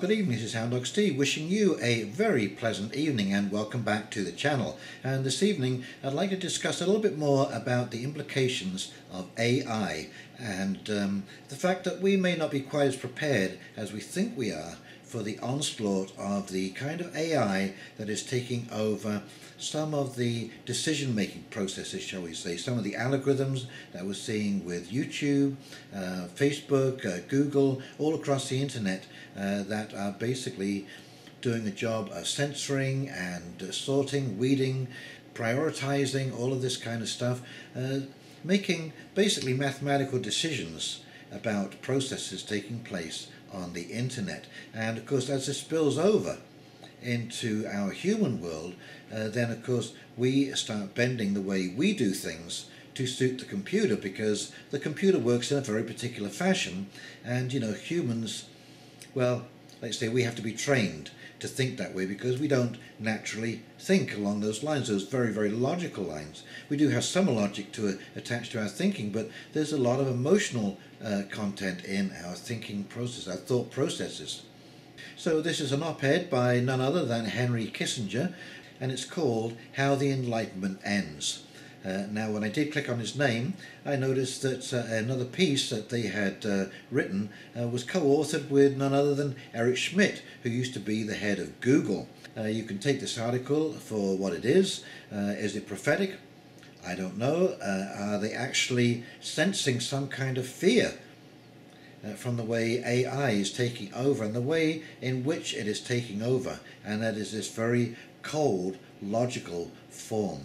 good evening, this is Houndogs T, wishing you a very pleasant evening and welcome back to the channel. And this evening I'd like to discuss a little bit more about the implications of AI and the fact that we may not be quite as prepared as we think we are for the onslaught of the kind of AI that is taking over some of the decision-making processes, shall we say, some of the algorithms that we're seeing with YouTube, Facebook, Google, all across the internet that are basically doing a job of censoring and sorting, weeding, prioritizing, all of this kind of stuff, making basically mathematical decisions about processes taking place on the internet. And of course, as this spills over into our human world, then of course we start bending the way we do things to suit the computer, because the computer works in a very particular fashion, and you know, humans, well, let's say we have to be trained to think that way because we don't naturally think along those lines, those very, very logical lines. We do have some logic to attach to our thinking, but there's a lot of emotional content in our thinking process, our thought processes. So this is an op-ed by none other than Henry Kissinger, and it's called How the Enlightenment Ends. Now, when I did click on his name, I noticed that another piece that they had written was co-authored with none other than Eric Schmidt, who used to be the head of Google. You can take this article for what it is. Is it prophetic? I don't know. Are they actually sensing some kind of fear from the way AI is taking over and the way in which it is taking over? And that is this very cold, logical form.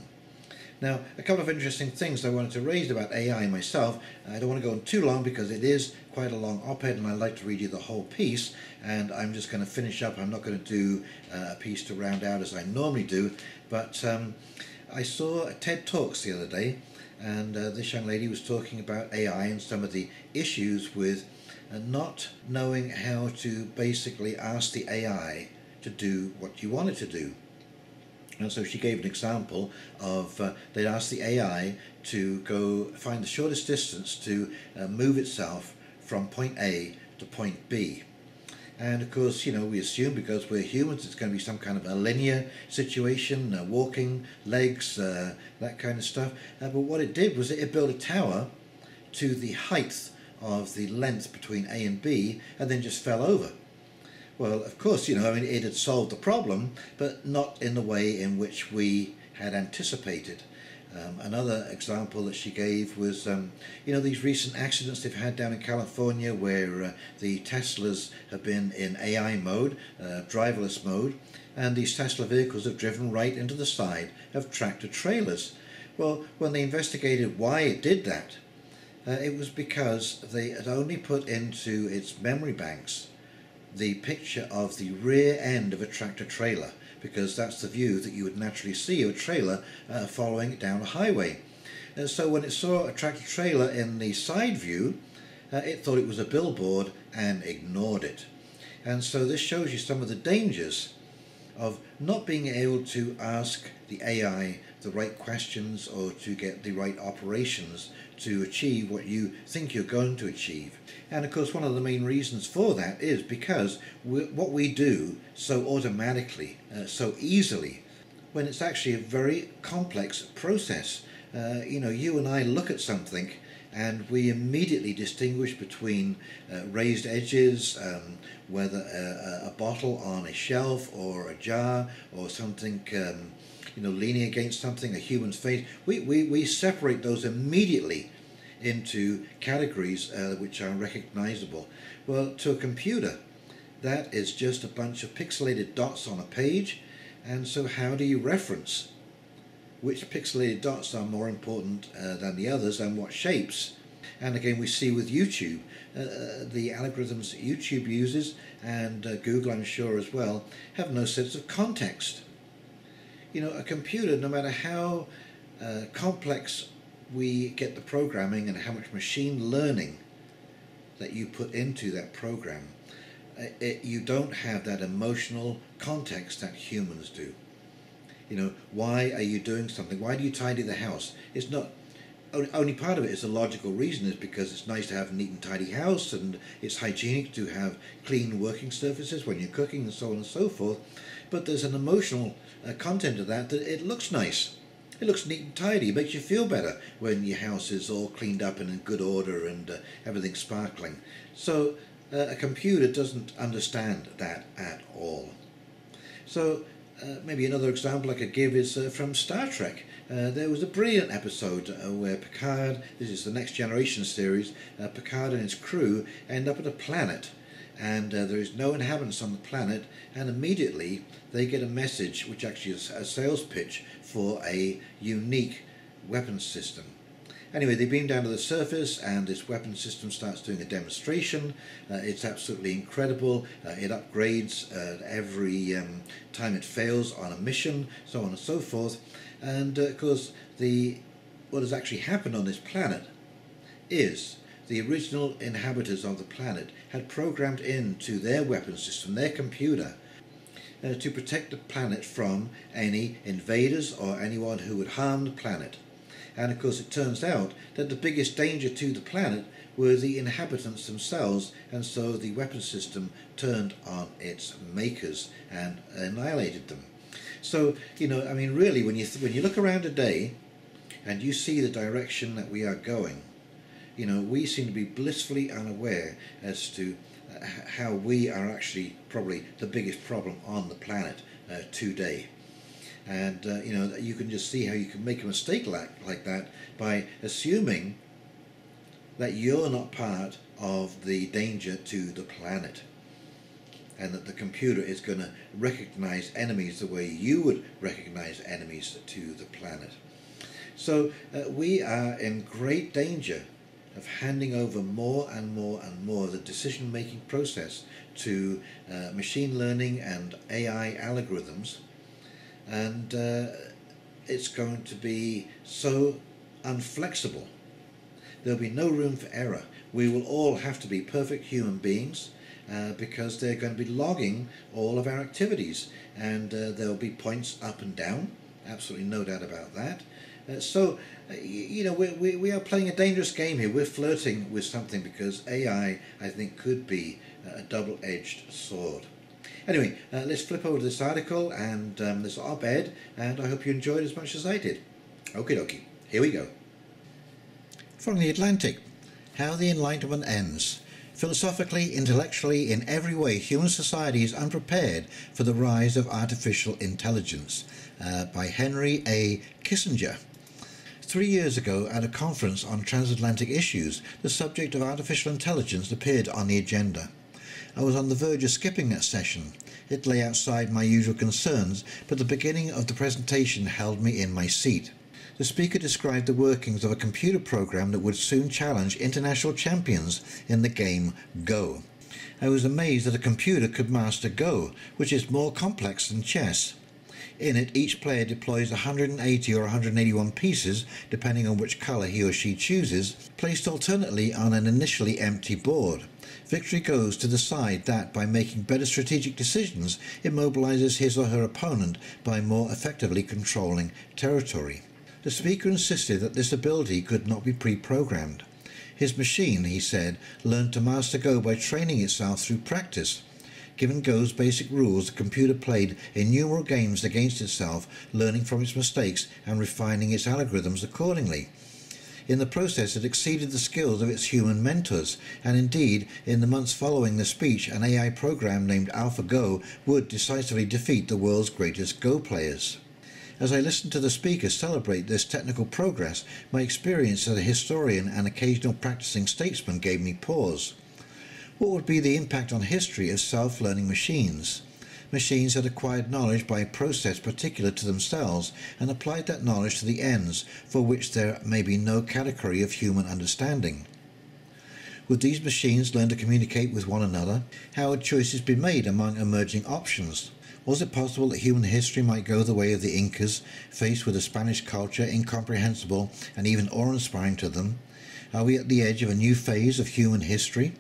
Now, a couple of interesting things I wanted to raise about AI myself. I don't want to go on too long because it is quite a long op-ed and I'd like to read you the whole piece, and I'm just going to finish up. I'm not going to do a piece to round out as I normally do, but I saw TED Talks the other day, and this young lady was talking about AI and some of the issues with not knowing how to basically ask the AI to do what you want it to do. And so she gave an example of they'd asked the AI to go find the shortest distance to move itself from point A to point B. And of course, you know, we assume because we're humans it's going to be some kind of a linear situation, walking, legs, that kind of stuff. But what it did was it built a tower to the height of the length between A and B and then just fell over. Well, of course, you know, I mean, it had solved the problem, but not in the way in which we had anticipated. Another example that she gave was, you know, these recent accidents they've had down in California where the Teslas have been in AI mode, driverless mode, and these Tesla vehicles have driven right into the side of tractor trailers. Well, when they investigated why it did that, it was because they had only put into its memory banks the picture of the rear end of a tractor trailer, because that's the view that you would naturally see of a trailer following it down a highway. And so when it saw a tractor trailer in the side view, it thought it was a billboard and ignored it. And so this shows you some of the dangers of not being able to ask the AI the right questions or to get the right operations to achieve what you think you're going to achieve. And of course, one of the main reasons for that is because what we do so automatically, so easily, when it's actually a very complex process. You know, you and I look at something and we immediately distinguish between raised edges, whether a bottle on a shelf or a jar or something, you know, leaning against something, a human's face. We separate those immediately into categories which are recognizable. Well, to a computer, that is just a bunch of pixelated dots on a page, and so how do you reference which pixelated dots are more important than the others and what shapes? And again, we see with YouTube, the algorithms that YouTube uses, and Google I'm sure as well, have no sense of context. You know, a computer, no matter how complex we get the programming and how much machine learning that you put into that program, you don't have that emotional context that humans do. You know, why are you doing something? Why do you tidy the house? It's not, only part of it is the logical reason is because it's nice to have a neat and tidy house, and it's hygienic to have clean working surfaces when you're cooking and so on and so forth. But there's an emotional content to that, that it looks nice. It looks neat and tidy. It makes you feel better when your house is all cleaned up and in good order and everything's sparkling. So a computer doesn't understand that at all. So maybe another example I could give is from Star Trek. There was a brilliant episode where Picard, this is the Next Generation series, Picard and his crew end up at a planet, and there is no inhabitants on the planet, and immediately they get a message which actually is a sales pitch for a unique weapon system. Anyway, they beam down to the surface and this weapon system starts doing a demonstration. It's absolutely incredible. It upgrades every time it fails on a mission, so on and so forth. And of course, what has actually happened on this planet is the original inhabitants of the planet had programmed into their weapon system, their computer, to protect the planet from any invaders or anyone who would harm the planet. And of course it turns out that the biggest danger to the planet were the inhabitants themselves, and so the weapon system turned on its makers and annihilated them. So, you know, I mean, really, when you look around today and you see the direction that we are going, you know, we seem to be blissfully unaware as to how we are actually probably the biggest problem on the planet today. And you know, you can just see how you can make a mistake like that by assuming that you're not part of the danger to the planet, and that the computer is going to recognize enemies the way you would recognize enemies to the planet. So we are in great danger of handing over more and more and more of the decision-making process to machine learning and AI algorithms. And it's going to be so unflexible. There'll be no room for error. We will all have to be perfect human beings because they're going to be logging all of our activities, and there'll be points up and down, absolutely no doubt about that. You know, we are playing a dangerous game here. We're flirting with something, because AI, I think, could be a double-edged sword. Anyway, let's flip over to this article and this op-ed, and I hope you enjoyed as much as I did. Okie dokie, here we go. From the Atlantic, How the Enlightenment Ends. Philosophically, intellectually, in every way, human society is unprepared for the rise of artificial intelligence, by Henry A. Kissinger. 3 years ago, at a conference on transatlantic issues, the subject of artificial intelligence appeared on the agenda. I was on the verge of skipping that session. It lay outside my usual concerns, but the beginning of the presentation held me in my seat. The speaker described the workings of a computer program that would soon challenge international champions in the game Go. I was amazed that a computer could master Go, which is more complex than chess. In it, each player deploys 180 or 181 pieces, depending on which color he or she chooses, placed alternately on an initially empty board. Victory goes to the side that, by making better strategic decisions, immobilizes his or her opponent by more effectively controlling territory. The speaker insisted that this ability could not be pre-programmed. His machine, he said, learned to master Go by training itself through practice. Given Go's basic rules, the computer played innumerable games against itself, learning from its mistakes and refining its algorithms accordingly. In the process, it exceeded the skills of its human mentors, and indeed, in the months following the speech, an AI program named AlphaGo would decisively defeat the world's greatest Go players. As I listened to the speaker celebrate this technical progress, my experience as a historian and occasional practicing statesman gave me pause. What would be the impact on history of self-learning machines? Machines had acquired knowledge by a process particular to themselves and applied that knowledge to the ends for which there may be no category of human understanding. Would these machines learn to communicate with one another? How would choices be made among emerging options? Was it possible that human history might go the way of the Incas, faced with a Spanish culture incomprehensible and even awe-inspiring to them? Are we at the edge of a new phase of human history?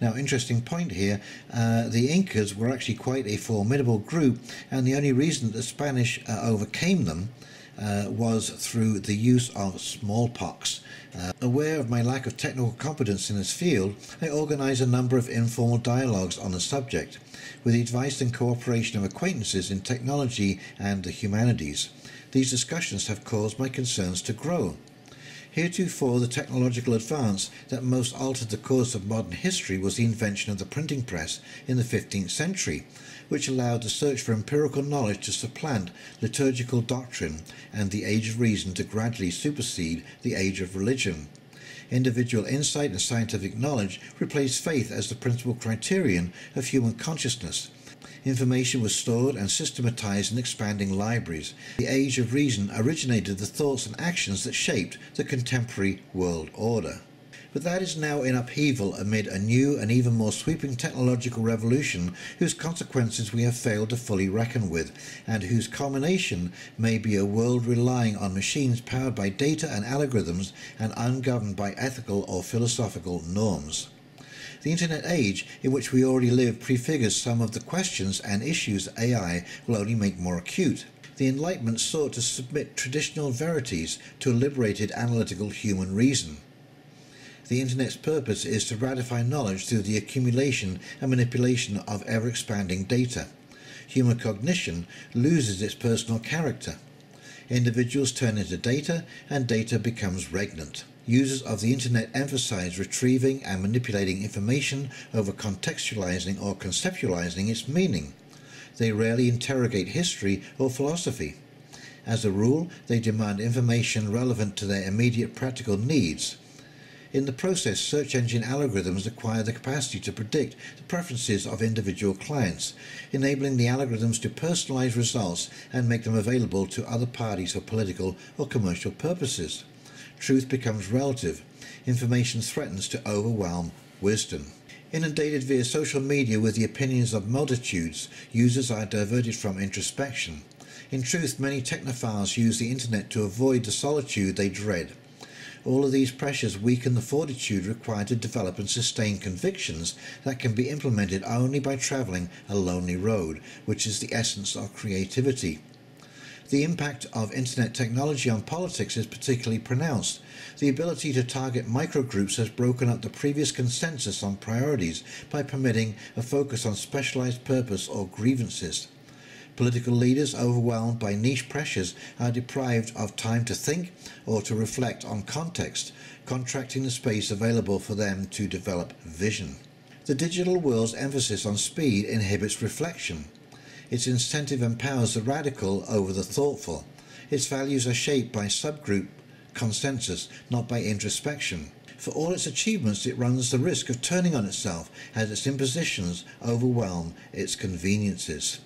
Now, interesting point here, the Incas were actually quite a formidable group, and the only reason that the Spanish overcame them was through the use of smallpox. Aware of my lack of technical competence in this field, I organized a number of informal dialogues on the subject, with the advice and cooperation of acquaintances in technology and the humanities. These discussions have caused my concerns to grow. Heretofore, the technological advance that most altered the course of modern history was the invention of the printing press in the 15th century, which allowed the search for empirical knowledge to supplant liturgical doctrine and the age of reason to gradually supersede the age of religion. Individual insight and scientific knowledge replaced faith as the principal criterion of human consciousness. Information was stored and systematized in expanding libraries. The Age of Reason originated the thoughts and actions that shaped the contemporary world order. But that is now in upheaval amid a new and even more sweeping technological revolution whose consequences we have failed to fully reckon with, and whose culmination may be a world relying on machines powered by data and algorithms and ungoverned by ethical or philosophical norms. The Internet age in which we already live prefigures some of the questions and issues AI will only make more acute. The Enlightenment sought to submit traditional verities to a liberated analytical human reason. The Internet's purpose is to ratify knowledge through the accumulation and manipulation of ever-expanding data. Human cognition loses its personal character. Individuals turn into data, and data becomes regnant. Users of the Internet emphasize retrieving and manipulating information over contextualizing or conceptualizing its meaning. They rarely interrogate history or philosophy. As a rule, they demand information relevant to their immediate practical needs. In the process, search engine algorithms acquire the capacity to predict the preferences of individual clients, enabling the algorithms to personalize results and make them available to other parties for political or commercial purposes. Truth becomes relative. Information threatens to overwhelm wisdom. Inundated via social media with the opinions of multitudes, users are diverted from introspection. In truth, many technophiles use the Internet to avoid the solitude they dread. All of these pressures weaken the fortitude required to develop and sustain convictions that can be implemented only by traveling a lonely road, which is the essence of creativity. The impact of Internet technology on politics is particularly pronounced. The ability to target microgroups has broken up the previous consensus on priorities by permitting a focus on specialized purpose or grievances. Political leaders, overwhelmed by niche pressures, are deprived of time to think or to reflect on context, contracting the space available for them to develop vision. The digital world's emphasis on speed inhibits reflection. Its incentive empowers the radical over the thoughtful. Its values are shaped by subgroup consensus, not by introspection. For all its achievements, it runs the risk of turning on itself as its impositions overwhelm its conveniences.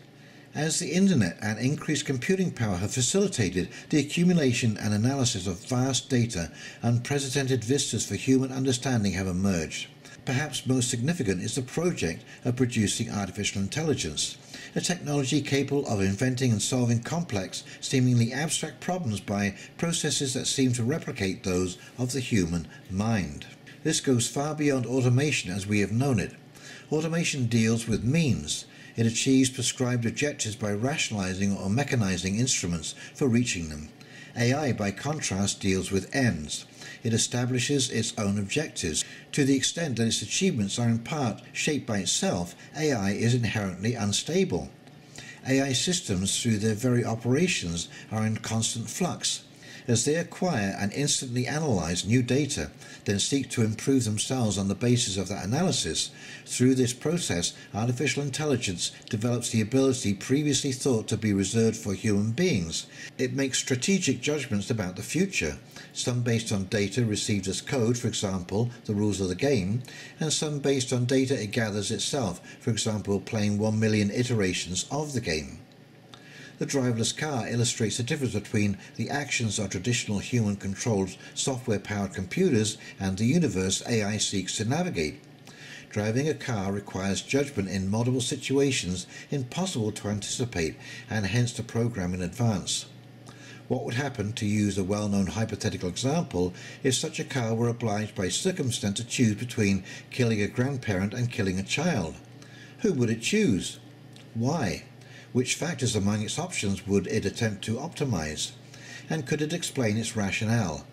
As the Internet and increased computing power have facilitated the accumulation and analysis of vast data, unprecedented vistas for human understanding have emerged. Perhaps most significant is the project of producing artificial intelligence, a technology capable of inventing and solving complex, seemingly abstract problems by processes that seem to replicate those of the human mind. This goes far beyond automation as we have known it. Automation deals with means. It achieves prescribed objectives by rationalizing or mechanizing instruments for reaching them. AI, by contrast, deals with ends. It establishes its own objectives. To the extent that its achievements are in part shaped by itself, AI is inherently unstable. AI systems, through their very operations, are in constant flux. As they acquire and instantly analyze new data, then seek to improve themselves on the basis of that analysis, through this process, artificial intelligence develops the ability previously thought to be reserved for human beings. It makes strategic judgments about the future, some based on data received as code, for example, the rules of the game, and some based on data it gathers itself, for example, playing 1 million iterations of the game. The driverless car illustrates the difference between the actions of traditional human-controlled software-powered computers and the universe AI seeks to navigate. Driving a car requires judgment in multiple situations impossible to anticipate and hence to program in advance. What would happen, to use a well-known hypothetical example, if such a car were obliged by circumstance to choose between killing a grandparent and killing a child? Who would it choose? Why? Which factors among its options would it attempt to optimize? and could it explain its rationale?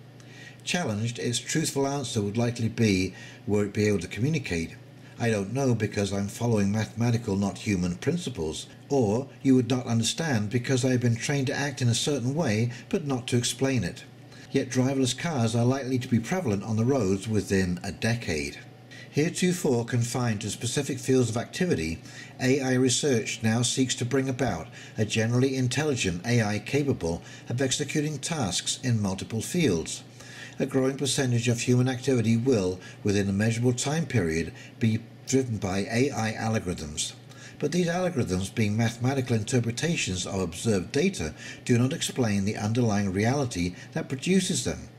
Challenged, its truthful answer would likely be, were it be able to communicate, I don't know because I'm following mathematical, not human principles, or you would not understand because I have been trained to act in a certain way but not to explain it. Yet driverless cars are likely to be prevalent on the roads within a decade. Heretofore confined to specific fields of activity, AI research now seeks to bring about a generally intelligent AI capable of executing tasks in multiple fields. A growing percentage of human activity will, within a measurable time period, be driven by AI algorithms. But these algorithms, being mathematical interpretations of observed data, do not explain the underlying reality that produces them.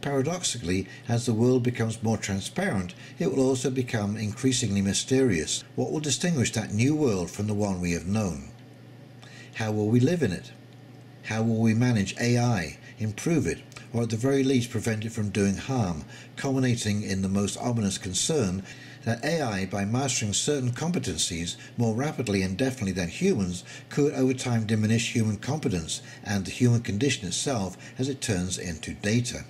Paradoxically, as the world becomes more transparent, it will also become increasingly mysterious. What will distinguish that new world from the one we have known? How will we live in it? How will we manage AI, improve it, or at the very least prevent it from doing harm, culminating in the most ominous concern that AI, by mastering certain competencies more rapidly and definitely than humans, could over time diminish human competence and the human condition itself as it turns into data?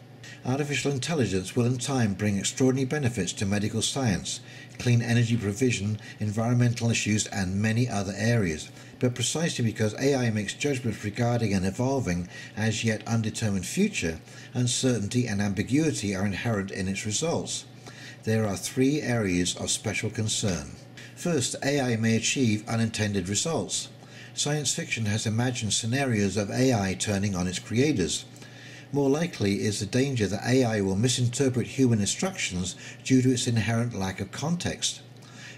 Artificial intelligence will in time bring extraordinary benefits to medical science, clean energy provision, environmental issues and many other areas, but precisely because AI makes judgments regarding an evolving, as yet undetermined future, uncertainty and ambiguity are inherent in its results. There are three areas of special concern. First, AI may achieve unintended results. Science fiction has imagined scenarios of AI turning on its creators. More likely is the danger that AI will misinterpret human instructions due to its inherent lack of context.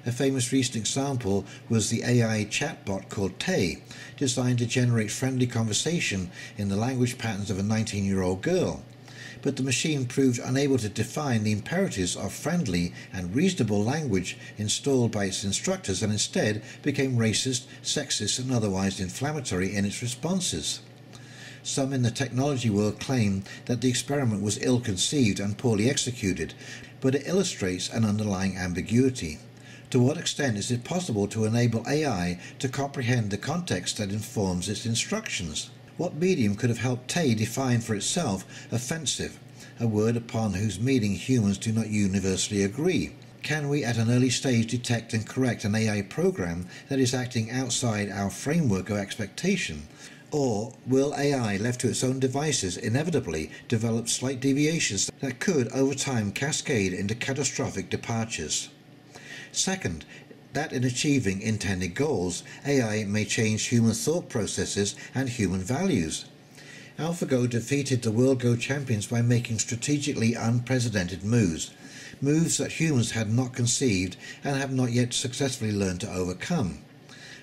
A famous recent example was the AI chatbot called Tay, designed to generate friendly conversation in the language patterns of a 19-year-old girl. But the machine proved unable to define the imperatives of friendly and reasonable language installed by its instructors and instead became racist, sexist, and otherwise inflammatory in its responses. Some in the technology world claim that the experiment was ill-conceived and poorly executed, but it illustrates an underlying ambiguity. To what extent is it possible to enable AI to comprehend the context that informs its instructions? What medium could have helped Tay define for itself offensive, a word upon whose meaning humans do not universally agree? Can we at an early stage detect and correct an AI program that is acting outside our framework of expectation? Or will AI, left to its own devices, inevitably develop slight deviations that could, over time, cascade into catastrophic departures? Second, that in achieving intended goals, AI may change human thought processes and human values. AlphaGo defeated the World Go champions by making strategically unprecedented moves that humans had not conceived and have not yet successfully learned to overcome.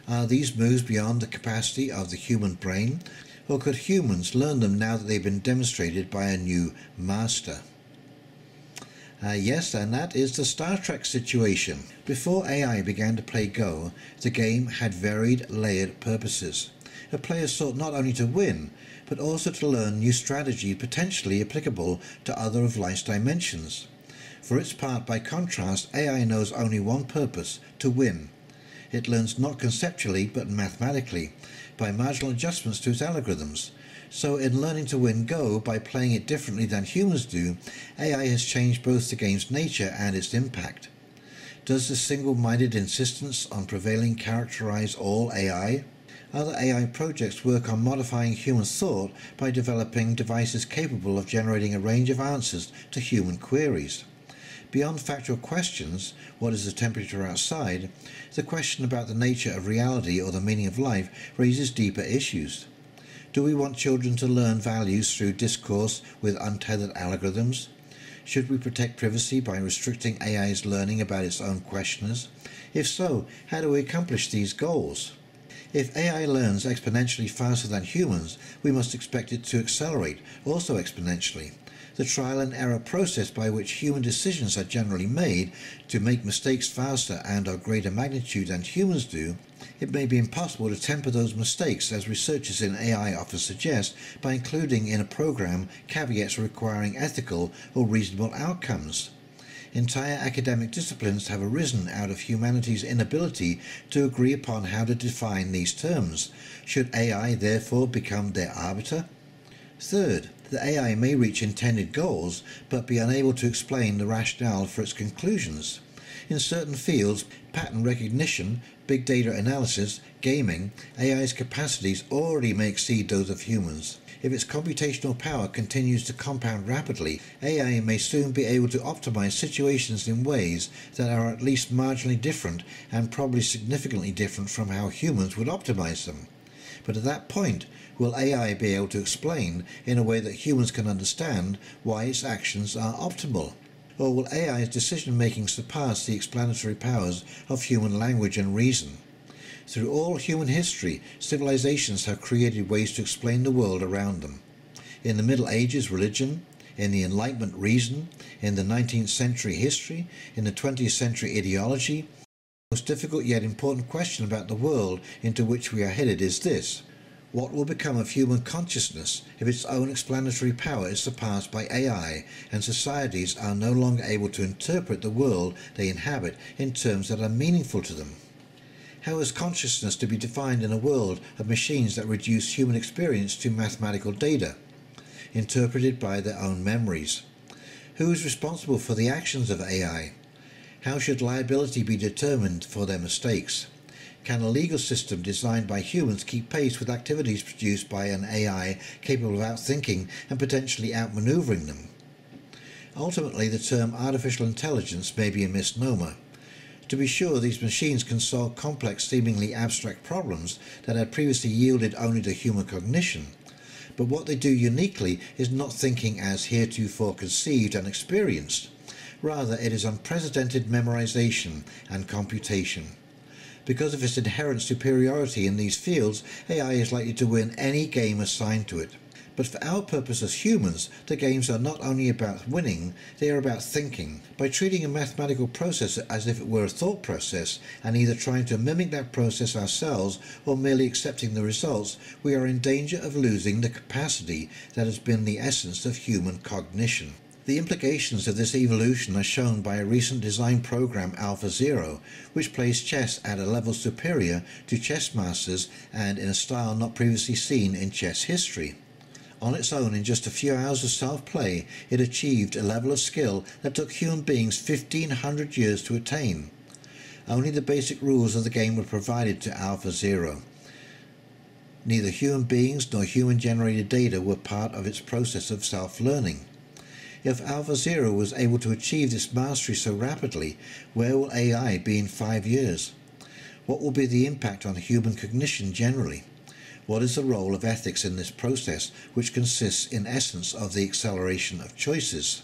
Are these moves beyond the capacity of the human brain, or could humans learn them now that they've been demonstrated by a new master? Yes, and that is the Star Trek situation. Before AI began to play Go, the game had varied, layered purposes. A player sought not only to win, but also to learn new strategy potentially applicable to other of life's dimensions. For its part, by contrast, AI knows only one purpose, to win. It learns not conceptually but mathematically, by marginal adjustments to its algorithms. So in learning to win Go by playing it differently than humans do, AI has changed both the game's nature and its impact. Does this single-minded insistence on prevailing characterize all AI? Other AI projects work on modifying human thought by developing devices capable of generating a range of answers to human queries. Beyond factual questions, what is the temperature outside, the question about the nature of reality or the meaning of life raises deeper issues. Do we want children to learn values through discourse with untethered algorithms? Should we protect privacy by restricting AI's learning about its own questioners? If so, how do we accomplish these goals? If AI learns exponentially faster than humans, we must expect it to accelerate, also exponentially. The trial and error process by which human decisions are generally made to make mistakes faster and of greater magnitude than humans do, it may be impossible to temper those mistakes, as researchers in AI often suggest, by including in a program caveats requiring ethical or reasonable outcomes. Entire academic disciplines have arisen out of humanity's inability to agree upon how to define these terms. Should AI therefore become their arbiter? Third, the AI may reach intended goals but be unable to explain the rationale for its conclusions. In certain fields, pattern recognition, big data analysis, gaming, AI's capacities already may exceed those of humans. If its computational power continues to compound rapidly, AI may soon be able to optimize situations in ways that are at least marginally different and probably significantly different from how humans would optimize them. But at that point, will AI be able to explain in a way that humans can understand why its actions are optimal? Or will AI's decision-making surpass the explanatory powers of human language and reason? Through all human history, civilizations have created ways to explain the world around them. In the Middle Ages, religion; in the Enlightenment, reason; in the 19th century, history; in the 20th century, ideology. The most difficult yet important question about the world into which we are headed is this: what will become of human consciousness if its own explanatory power is surpassed by AI and societies are no longer able to interpret the world they inhabit in terms that are meaningful to them? How is consciousness to be defined in a world of machines that reduce human experience to mathematical data, interpreted by their own memories? Who is responsible for the actions of AI? How should liability be determined for their mistakes? Can a legal system designed by humans keep pace with activities produced by an AI capable of outthinking and potentially outmaneuvering them? Ultimately, the term artificial intelligence may be a misnomer. To be sure, these machines can solve complex, seemingly abstract problems that had previously yielded only to human cognition. But what they do uniquely is not thinking as heretofore conceived and experienced. Rather, it is unprecedented memorization and computation. Because of its inherent superiority in these fields, AI is likely to win any game assigned to it. But for our purpose as humans, the games are not only about winning, they are about thinking. By treating a mathematical process as if it were a thought process, and either trying to mimic that process ourselves or merely accepting the results, we are in danger of losing the capacity that has been the essence of human cognition. The implications of this evolution are shown by a recent design program, AlphaZero, which plays chess at a level superior to chess masters and in a style not previously seen in chess history. On its own, in just a few hours of self-play, it achieved a level of skill that took human beings 1,500 years to attain. Only the basic rules of the game were provided to AlphaZero. Neither human beings nor human-generated data were part of its process of self-learning. If AlphaZero was able to achieve this mastery so rapidly, where will AI be in 5 years? What will be the impact on human cognition generally? What is the role of ethics in this process, which consists in essence of the acceleration of choices?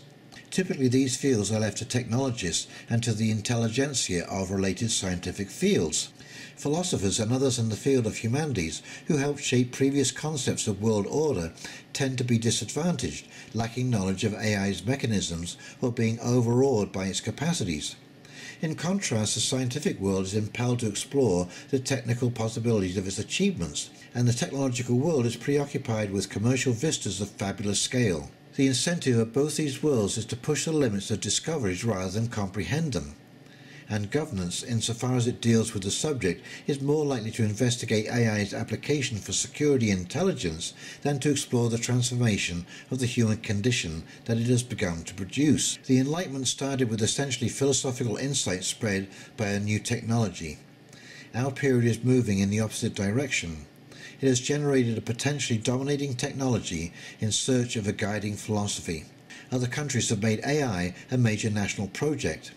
Typically, these fields are left to technologists and to the intelligentsia of related scientific fields, philosophers and others in the field of humanities who helped shape previous concepts of world order tend to be disadvantaged, lacking knowledge of AI's mechanisms or being overawed by its capacities. In contrast, the scientific world is impelled to explore the technical possibilities of its achievements, and the technological world is preoccupied with commercial vistas of fabulous scale. The incentive of both these worlds is to push the limits of discoveries rather than comprehend them. And governance, insofar as it deals with the subject, is more likely to investigate AI's application for security and intelligence than to explore the transformation of the human condition that it has begun to produce. The Enlightenment started with essentially philosophical insights spread by a new technology. Our period is moving in the opposite direction. It has generated a potentially dominating technology in search of a guiding philosophy. Other countries have made AI a major national project.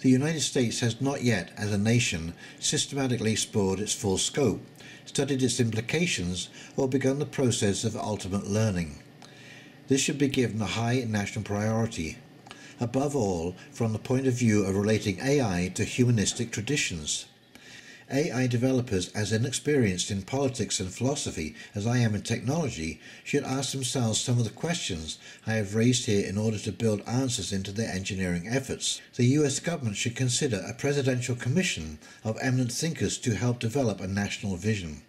The United States has not yet, as a nation, systematically explored its full scope, studied its implications, or begun the process of ultimate learning. This should be given a high national priority, above all from the point of view of relating AI to humanistic traditions. AI developers, as inexperienced in politics and philosophy as I am in technology, should ask themselves some of the questions I have raised here in order to build answers into their engineering efforts. The US government should consider a presidential commission of eminent thinkers to help develop a national vision.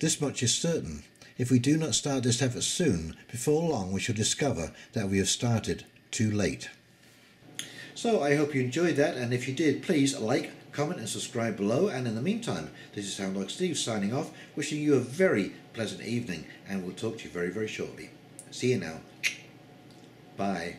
This much is certain. If we do not start this effort soon, before long we shall discover that we have started too late. So I hope you enjoyed that, and if you did, please like, comment and subscribe below. And in the meantime, this is Sound Like Steve signing off, wishing you a very pleasant evening, and we'll talk to you very, very shortly. See you now. Bye.